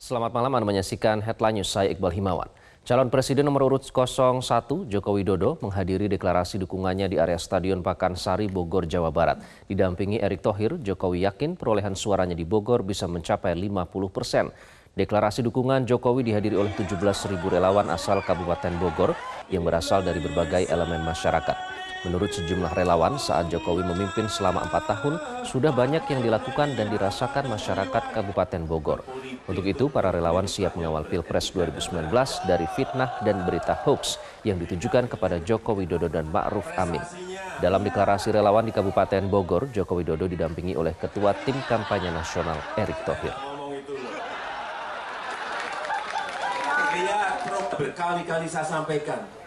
Selamat malam, Anda menyaksikan Headline News, saya Iqbal Himawan. Calon Presiden nomor urut 01 Joko Widodo menghadiri deklarasi dukungannya di area Stadion Pakansari, Bogor, Jawa Barat. Didampingi Erick Thohir, Jokowi yakin perolehan suaranya di Bogor bisa mencapai 50%. Deklarasi dukungan Jokowi dihadiri oleh 17.000 relawan asal Kabupaten Bogor yang berasal dari berbagai elemen masyarakat. Menurut sejumlah relawan, saat Jokowi memimpin selama 4 tahun, sudah banyak yang dilakukan dan dirasakan masyarakat Kabupaten Bogor. Untuk itu, para relawan siap mengawal Pilpres 2019 dari fitnah dan berita hoax yang ditujukan kepada Joko Widodo dan Ma'ruf Amin. Dalam deklarasi relawan di Kabupaten Bogor, Joko Widodo didampingi oleh Ketua Tim Kampanye Nasional Erick Thohir. Berkali-kali saya sampaikan.